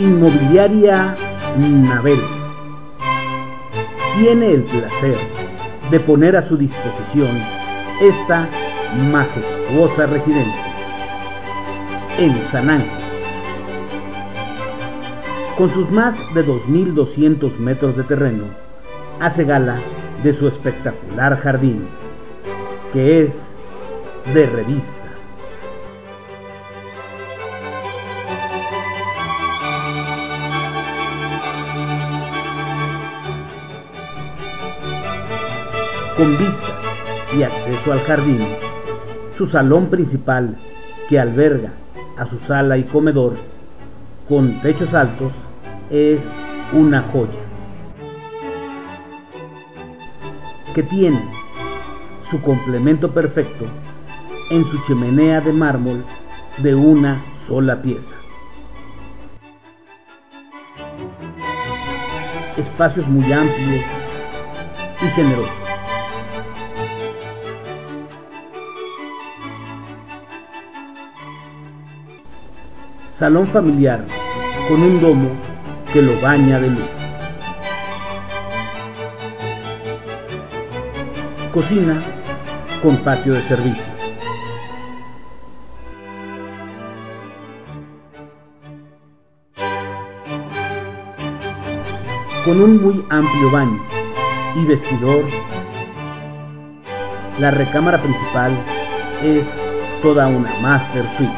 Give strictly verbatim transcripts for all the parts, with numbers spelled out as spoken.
Inmobiliaria Navel tiene el placer de poner a su disposición esta majestuosa residencia en San Ángel, con sus más de dos mil doscientos metros de terreno. Hace gala de su espectacular jardín, que es de revista. Con vistas y acceso al jardín, su salón principal, que alberga a su sala y comedor, con techos altos, es una joya, que tiene su complemento perfecto en su chimenea de mármol de una sola pieza. Espacios muy amplios y generosos. Salón familiar con un domo que lo baña de luz. Cocina con patio de servicio. Con un muy amplio baño y vestidor, la recámara principal es toda una master suite.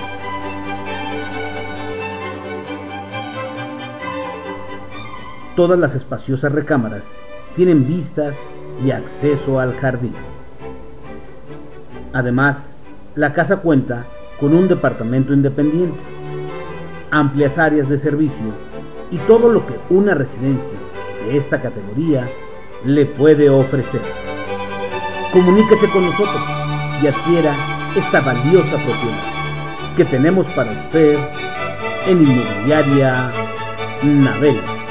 Todas las espaciosas recámaras tienen vistas y acceso al jardín. Además, la casa cuenta con un departamento independiente, amplias áreas de servicio y todo lo que una residencia de esta categoría le puede ofrecer. Comuníquese con nosotros y adquiera esta valiosa propiedad que tenemos para usted en Inmobiliaria Navel.